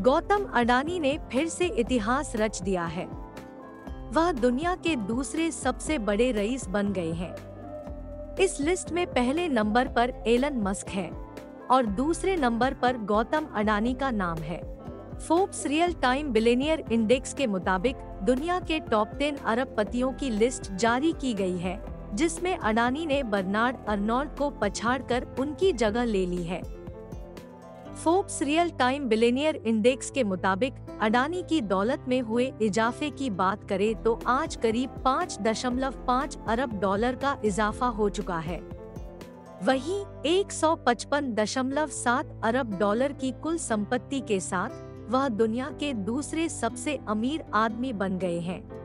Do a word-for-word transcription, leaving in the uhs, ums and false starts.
गौतम अडानी ने फिर से इतिहास रच दिया है। वह दुनिया के दूसरे सबसे बड़े रईस बन गए हैं। इस लिस्ट में पहले नंबर पर एलन मस्क है और दूसरे नंबर पर गौतम अडानी का नाम है। Forbes real time billionaire index के मुताबिक दुनिया के टॉप टेन अरबपतियों की लिस्ट जारी की गई है, जिसमें अडानी ने बर्नार्ड अर्नॉल्ट को पछाड़कर उनकी जगह ले ली है। Forbes real time billionaire index के मुताबिक अडानी की दौलत में हुए इजाफे की बात करें तो आज करीब पाँच दशमलव पाँच अरब डॉलर का इजाफा हो चुका है। वहीं एक सौ पचपन दशमलव सात अरब डॉलर की कुल संपत्ति के साथ वह दुनिया के दूसरे सबसे अमीर आदमी बन गए हैं।